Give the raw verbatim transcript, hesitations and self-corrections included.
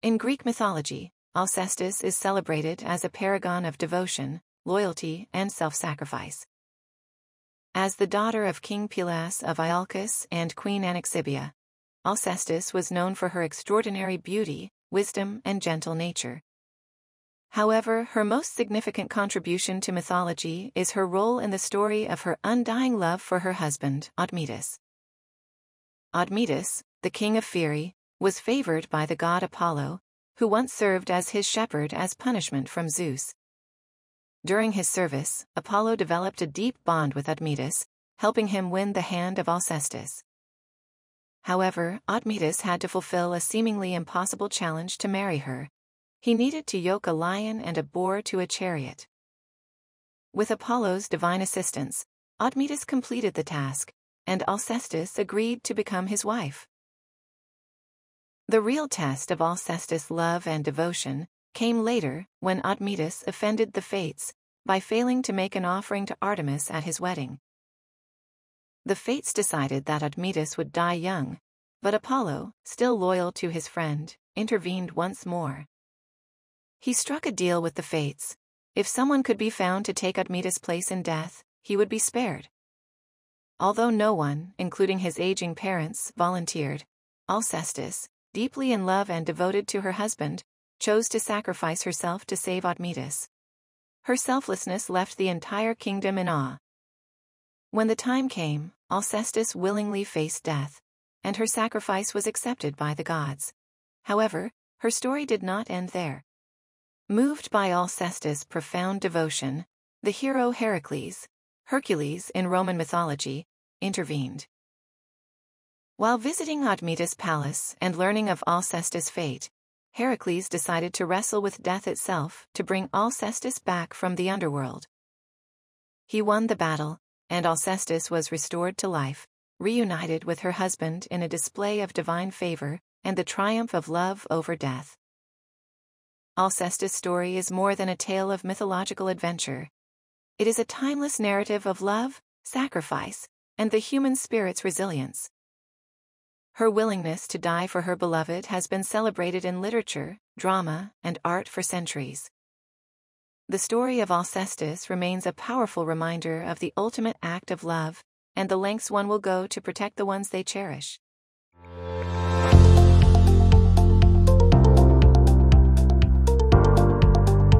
In Greek mythology, Alcestis is celebrated as a paragon of devotion, loyalty, and self-sacrifice. As the daughter of King Pelias of Iolcus and Queen Anaxibia, Alcestis was known for her extraordinary beauty, wisdom, and gentle nature. However, her most significant contribution to mythology is her role in the story of her undying love for her husband, Admetus. Admetus, the king of Pherae, was favored by the god Apollo, who once served as his shepherd as punishment from Zeus. During his service, Apollo developed a deep bond with Admetus, helping him win the hand of Alcestis. However, Admetus had to fulfill a seemingly impossible challenge to marry her. He needed to yoke a lion and a boar to a chariot. With Apollo's divine assistance, Admetus completed the task, and Alcestis agreed to become his wife. The real test of Alcestis' love and devotion came later when Admetus offended the Fates by failing to make an offering to Artemis at his wedding. The Fates decided that Admetus would die young, but Apollo, still loyal to his friend, intervened once more. He struck a deal with the Fates. If someone could be found to take Admetus' place in death, he would be spared. Although no one, including his aging parents, volunteered, Alcestis, deeply in love and devoted to her husband, chose to sacrifice herself to save Admetus. Her selflessness left the entire kingdom in awe. When the time came, Alcestis willingly faced death, and her sacrifice was accepted by the gods. However, her story did not end there. Moved by Alcestis' profound devotion, the hero Heracles, Hercules in Roman mythology, intervened. While visiting Admetus' palace and learning of Alcestis' fate, Heracles decided to wrestle with death itself to bring Alcestis back from the underworld. He won the battle, and Alcestis was restored to life, reunited with her husband in a display of divine favor and the triumph of love over death. Alcestis' story is more than a tale of mythological adventure. It is a timeless narrative of love, sacrifice, and the human spirit's resilience. Her willingness to die for her beloved has been celebrated in literature, drama, and art for centuries. The story of Alcestis remains a powerful reminder of the ultimate act of love and the lengths one will go to protect the ones they cherish.